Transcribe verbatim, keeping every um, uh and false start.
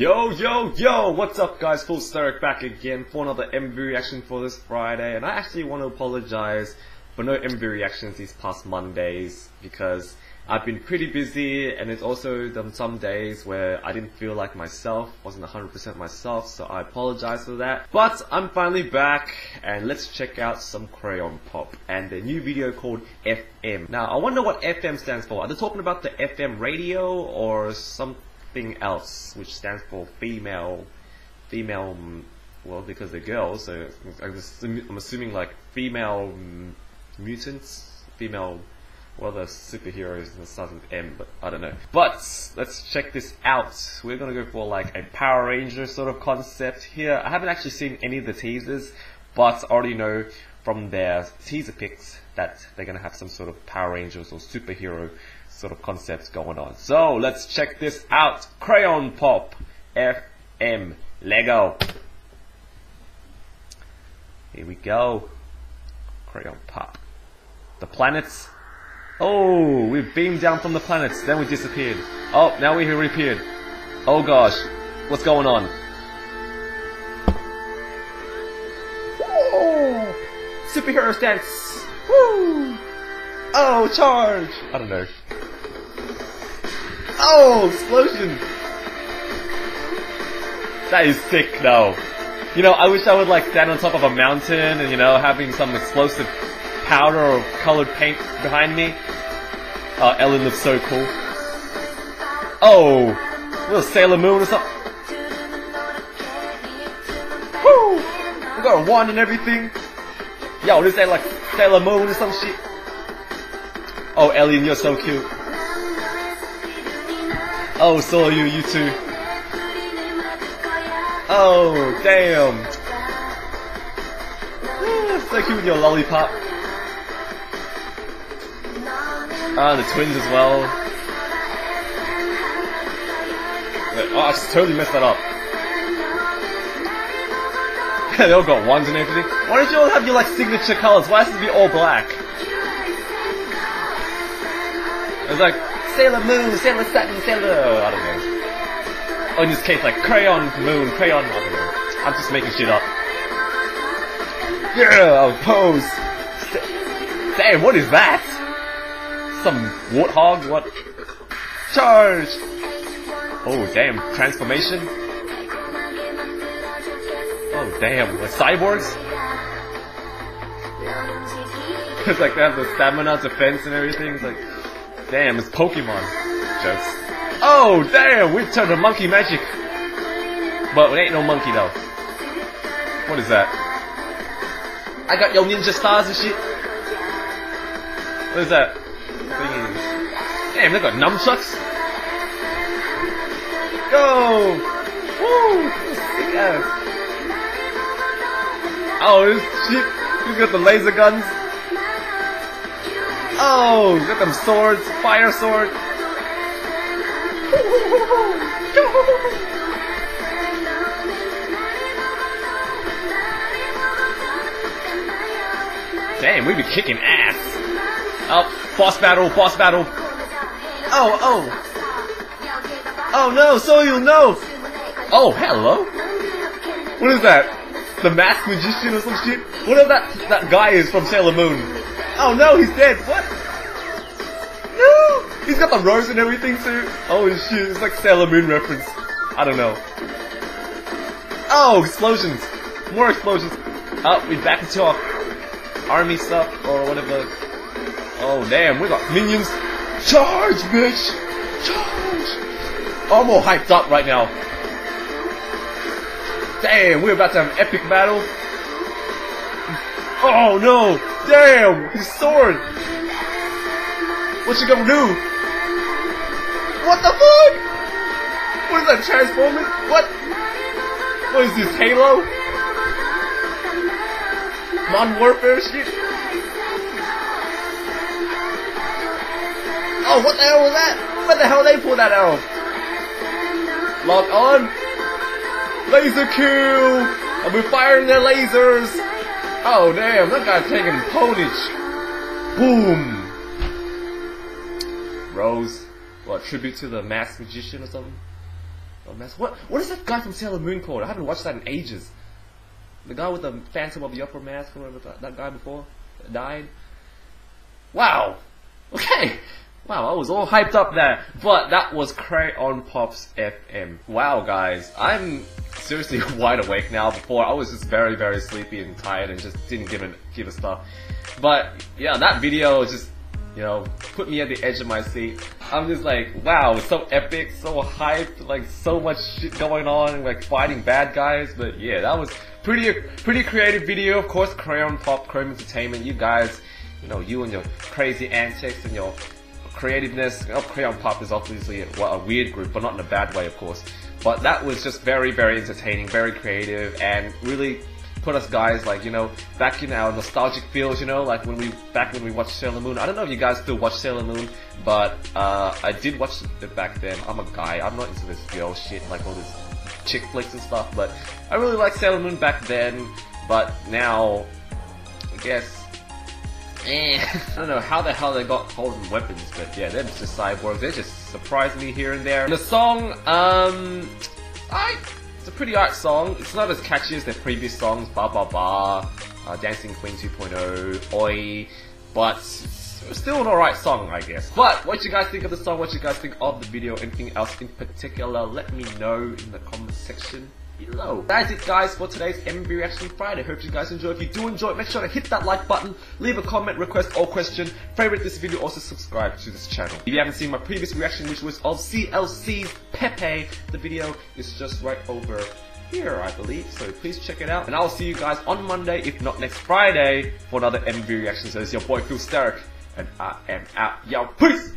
Yo, yo, yo! What's up, guys? Philsterrik back again for another M V reaction for this Friday, and I actually want to apologize for no M V reactions these past Mondays because I've been pretty busy, and it's also done some days where I didn't feel like myself, wasn't one hundred percent myself, so I apologize for that. But I'm finally back, and let's check out some Crayon Pop and their new video called F M. Now, I wonder what F M stands for. Are they talking about the F M radio or something? Thing else, which stands for female, female, well, because they're girls, so I'm, assuming, I'm assuming like female um, mutants, female, well, the superheroes, and it starts with M, but I don't know. But let's check this out. We're gonna go for like a Power Ranger sort of concept here. I haven't actually seen any of the teasers, but I already know from their teaser pics that they're gonna have some sort of Power Rangers or superhero sort of concepts going on. So let's check this out. Crayon Pop F M Lego. Here we go. Crayon Pop. The planets. Oh, we've beamed down from the planets. Then we disappeared. Oh, now we reappeared. Oh gosh, what's going on? Woo! Superhero stance. Woo! Oh, charge! I don't know. Oh, explosion! That is sick, though. You know, I wish I would, like, stand on top of a mountain and, you know, having some explosive powder or colored paint behind me. Oh, Ellen looks so cool. Oh! A little Sailor Moon or something. Woo! We got a wand and everything. Yo, this ain't like Sailor Moon or some shit. Oh, Ellen, you're so cute. Oh, so are you, you too. Oh, damn. Yeah, so cute with your lollipop. Ah, the twins as well. Oh, I just totally messed that up. They all got wands and everything. Why don't you all have your like signature colors? Why has it to be all black? It's like Sailor Moon, Sailor Satin, Sailor... Oh, I don't know. Oh, in this case, like, Crayon Moon, Crayon... I don't know. I'm just making shit up. Yeah, pose! Damn, what is that? Some warthog? What? Charge! Oh, damn. Transformation? Oh, damn. Like, cyborgs? It's like they have the stamina, defense, and everything. It's like... Damn, it's Pokemon. Jokes. Oh, damn, we turned to monkey magic. But it ain't no monkey, though. What is that? I got your ninja stars and shit. What is that? Thingies. Damn, they got nunchucks. Go! Woo! Sick ass. Oh, this shit. He's got the laser guns. Oh, got them swords, fire sword. Damn, we be kicking ass. Oh, boss battle, boss battle. Oh, oh. Oh no, so you'll know. Oh, hello. What is that? The masked magician or some shit? Whatever that, that guy is from Sailor Moon. Oh no, he's dead! What? No! He's got the rose and everything too! Oh shit, it's like Sailor Moon reference. I don't know. Oh, explosions! More explosions! Oh, we're back into our army stuff, or whatever. Oh damn, we got minions! Charge, bitch! Charge! Oh, I'm all hyped up right now. Damn, we're about to have an epic battle. Oh no! Damn! His sword! What you gonna do? What the fuck? What is that, transforming? What? What is this, Halo? Modern Warfare shit? Oh, what the hell was that? Where the hell they pull that out? Lock on! Laser kill! I'll be firing their lasers! Oh damn, that guy's taking ponage. Boom. Rose. What, tribute to the masked magician or something? a mess. What what is that guy from Sailor Moon called? I haven't watched that in ages. The guy with the Phantom of the Opera mask, or whatever, that guy before died. Wow. Okay. Wow, I was all hyped up there. But that was Crayon Pop's F M. Wow, guys, I'm seriously wide awake now. Before, I was just very, very sleepy and tired and just didn't give a, give a stuff. But, yeah, that video just, you know, put me at the edge of my seat. I'm just like, wow, so epic, so hyped, like so much shit going on, like fighting bad guys. But yeah, that was pretty, pretty creative video. Of course, Crayon Pop, Chrome Entertainment, you guys, you know, you and your crazy antics and your creativeness. Oh, Crayon Pop is obviously a, well, a weird group, but not in a bad way, of course. But that was just very, very entertaining, very creative, and really put us guys, like, you know, back in our nostalgic feels, you know, like when we back when we watched Sailor Moon. I don't know if you guys still watch Sailor Moon, but uh, I did watch it back then. I'm a guy. I'm not into this girl shit, like all this chick flicks and stuff. But I really liked Sailor Moon back then. But now, I guess. I don't know how the hell they got holding weapons, but yeah, they're just cyborgs. They just surprise me here and there. And the song, um, I, it's a pretty art song. It's not as catchy as their previous songs, Ba Ba Ba, uh, Dancing Queen two point oh, Oi, but it's still an alright song, I guess. But what you guys think of the song? What you guys think of the video? Anything else in particular? Let me know in the comment section below. That's it, guys, for today's M V Reaction Friday. Hope you guys enjoy. If you do enjoy, make sure to hit that like button, leave a comment, request or question, favorite this video, also subscribe to this channel. If you haven't seen my previous reaction, which was of C L C's Pepe, the video is just right over here, I believe, so please check it out. And I'll see you guys on Monday, if not next Friday, for another M V Reaction. So it's your boy Philsterrik, and I am out. Yo, peace!